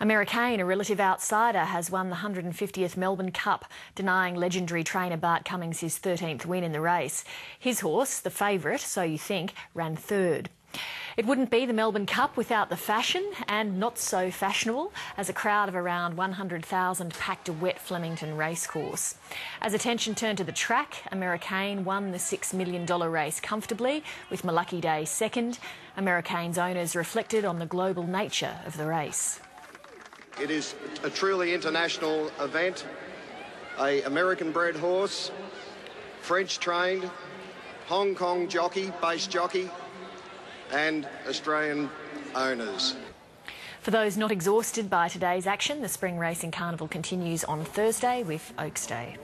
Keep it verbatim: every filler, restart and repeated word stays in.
American, a relative outsider, has won the one hundred fiftieth Melbourne Cup, denying legendary trainer Bart Cummings his thirteenth win in the race. His horse, the favourite, So You Think, ran third. It wouldn't be the Melbourne Cup without the fashion, and not so fashionable, as a crowd of around one hundred thousand packed a wet Flemington racecourse. As attention turned to the track, American won the six million dollar race comfortably, with Malucky Day second. American's owners reflected on the global nature of the race. It is a truly international event. A American-bred horse, French-trained, Hong Kong jockey, base jockey, and Australian owners. For those not exhausted by today's action, the Spring Racing Carnival continues on Thursday with Oaks Day.